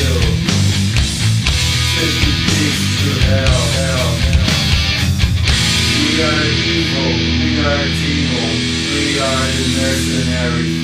kill. Take the pigs to hell, hell. We are evil, we are evil. We are the mercenary.